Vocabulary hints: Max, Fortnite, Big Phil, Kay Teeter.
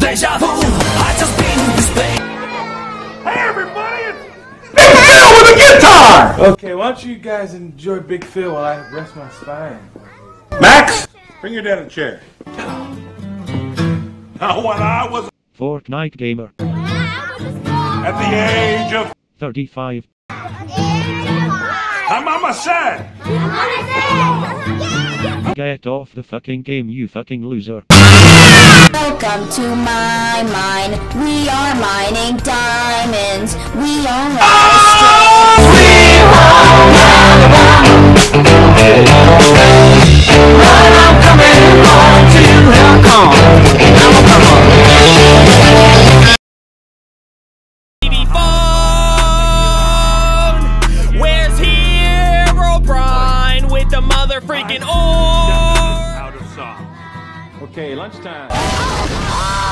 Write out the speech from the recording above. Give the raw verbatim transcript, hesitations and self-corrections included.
Deja vu, I just been in Spain. Hey everybody, it's Big Phil with a guitar! Okay, why don't you guys enjoy Big Phil while I rest my spine? Max! Bring her down a chair. Now when I was a Fortnite gamer at the age of thirty-five, my mama said, get off the fucking game, you fucking loser. Welcome to my mine. We are mining diamonds. We are phone. Where's Hero Brian with the mother freaking or? Okay, lunchtime.